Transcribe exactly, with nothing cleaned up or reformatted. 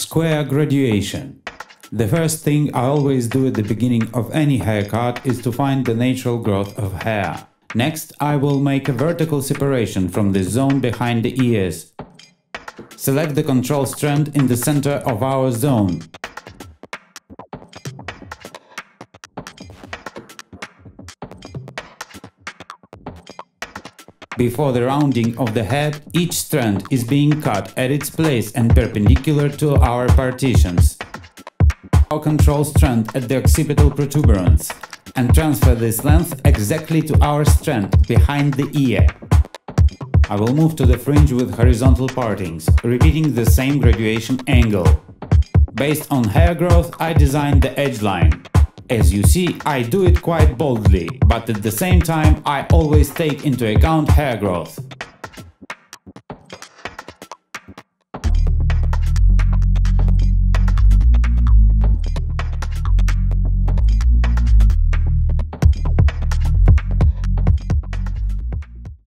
Square graduation. The first thing I always do at the beginning of any haircut is to find the natural growth of hair. Next, I will make a vertical separation from the zone behind the ears. Select the control strand in the center of our zone. Before the rounding of the head, each strand is being cut at its place and perpendicular to our partitions. Our control strand at the occipital protuberance, and transfer this length exactly to our strand behind the ear. I will move to the fringe with horizontal partings, repeating the same graduation angle. Based on hair growth, I designed the edge line. As you see, I do it quite boldly, but at the same time I always take into account hair growth.